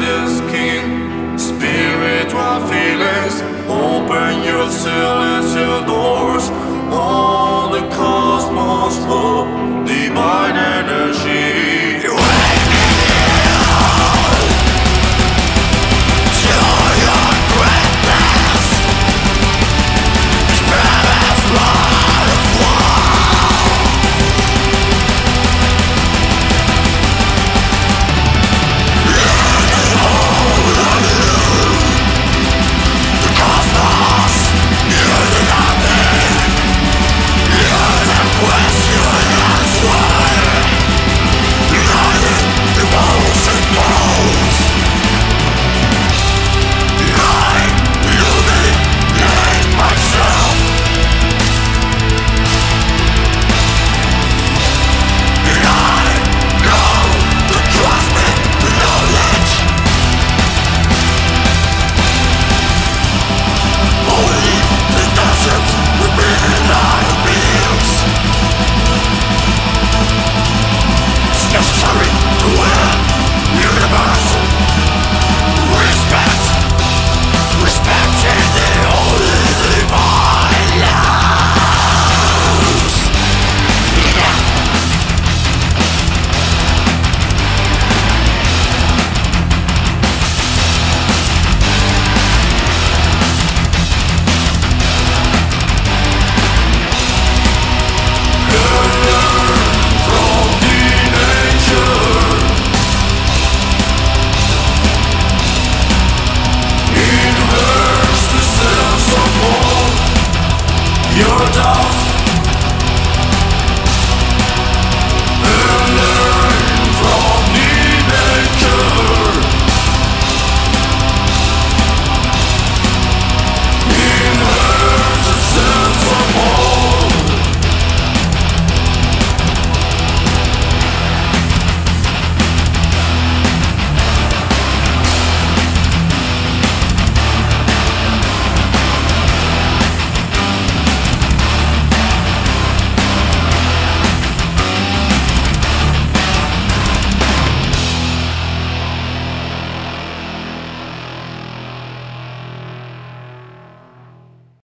this King. Spiritual feelings, open your celestial doors. All the cosmos flow, divine energy. Your dogs.